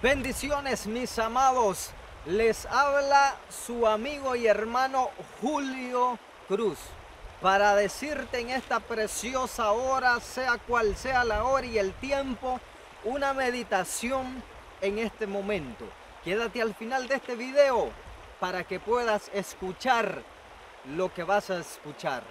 Bendiciones, mis amados, les habla su amigo y hermano Julio Cruz para decirte en esta preciosa hora, sea cual sea la hora y el tiempo, una meditación en este momento. Quédate al final de este video para que puedas escuchar lo que vas a escuchar.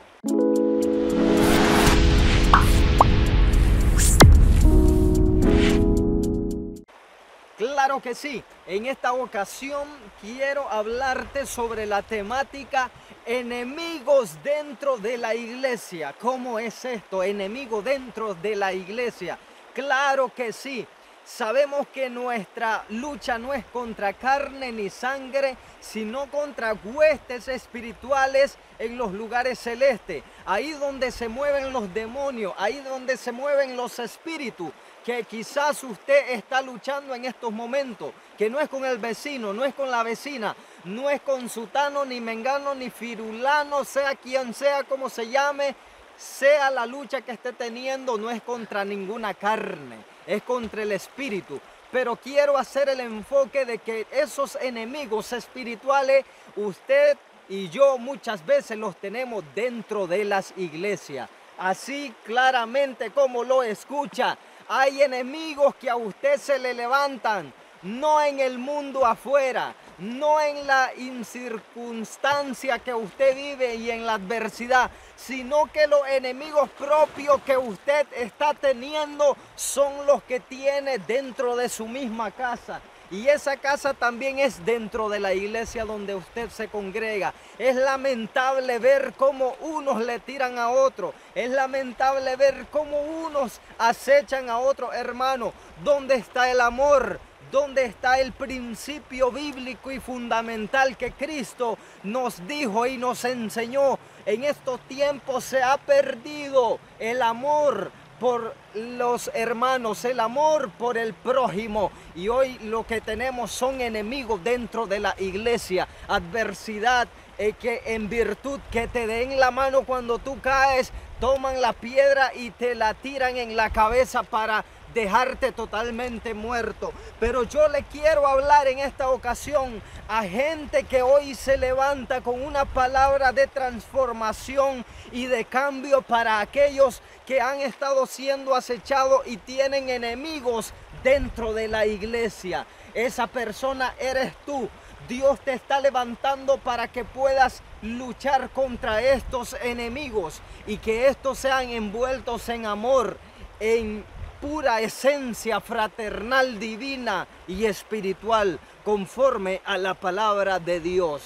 Claro que sí, en esta ocasión quiero hablarte sobre la temática enemigos dentro de la iglesia. ¿Cómo es esto? Enemigo dentro de la iglesia. Claro que sí, sabemos que nuestra lucha no es contra carne ni sangre, sino contra huestes espirituales en los lugares celestes. Ahí donde se mueven los demonios, ahí donde se mueven los espíritus. Que quizás usted está luchando en estos momentos, que no es con el vecino, no es con la vecina, no es con sutano, ni mengano, ni firulano, sea quien sea, como se llame, sea la lucha que esté teniendo, no es contra ninguna carne, es contra el espíritu. Pero quiero hacer el enfoque de que esos enemigos espirituales, usted y yo muchas veces los tenemos dentro de las iglesias. Así claramente como lo escucha. Hay enemigos que a usted se le levantan, no en el mundo afuera, no en la circunstancia que usted vive y en la adversidad, sino que los enemigos propios que usted está teniendo son los que tiene dentro de su misma casa. Y esa casa también es dentro de la iglesia donde usted se congrega. Es lamentable ver cómo unos le tiran a otros. Es lamentable ver cómo unos acechan a otros hermanos. ¿Dónde está el amor? ¿Dónde está el principio bíblico y fundamental que Cristo nos dijo y nos enseñó? En estos tiempos se ha perdido el amor por los hermanos, el amor por el prójimo, y hoy lo que tenemos son enemigos dentro de la iglesia, adversidad, que en virtud que te den la mano cuando tú caes, toman la piedra y te la tiran en la cabeza para dejarte totalmente muerto. Pero yo le quiero hablar en esta ocasión a gente que hoy se levanta con una palabra de transformación y de cambio para aquellos que han estado siendo acechados y tienen enemigos dentro de la iglesia. Esa persona eres tú. Dios te está levantando para que puedas luchar contra estos enemigos y que estos sean envueltos en amor, en pura esencia fraternal, divina y espiritual, conforme a la palabra de Dios.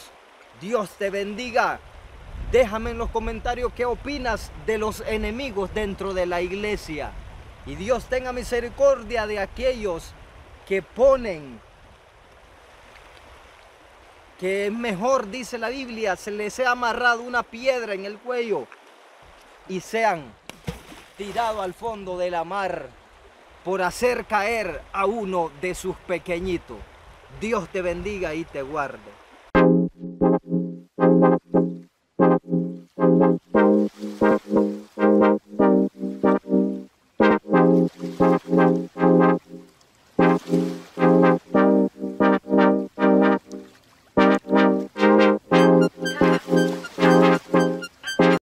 Dios te bendiga. Déjame en los comentarios qué opinas de los enemigos dentro de la iglesia. Y Dios tenga misericordia de aquellos que ponen, que es mejor, dice la Biblia, se les sea amarrado una piedra en el cuello y sean tirados al fondo de la mar por hacer caer a uno de sus pequeñitos. Dios te bendiga y te guarde.